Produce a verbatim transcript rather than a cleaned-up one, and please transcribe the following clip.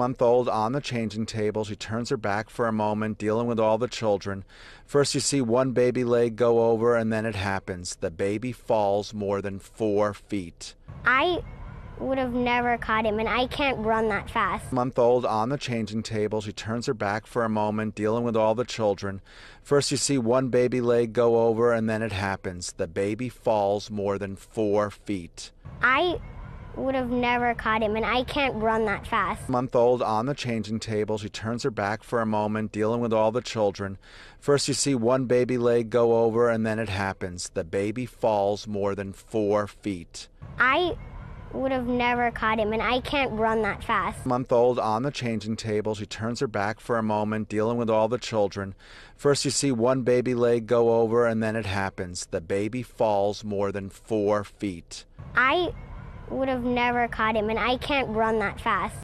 month old on the changing table. She turns her back for a moment, dealing with all the children. First you see one baby leg go over, and then it happens. The baby falls more than four feet. I would have never caught him, and I can't run that fast. month old on the changing table. She turns her back for a moment, dealing with all the children. First you see one baby leg go over, and then it happens. The baby falls more than four feet. I would have never caught him, and I can't run that fast. month old on the changing table. She turns her back for a moment, dealing with all the children. First you see one baby leg go over, and then it happens. The baby falls more than four feet. I would have never caught him, and I can't run that fast. month old on the changing table. She turns her back for a moment, dealing with all the children. First you see one baby leg go over, and then it happens. The baby falls more than four feet. I would have never caught him, and I can't run that fast.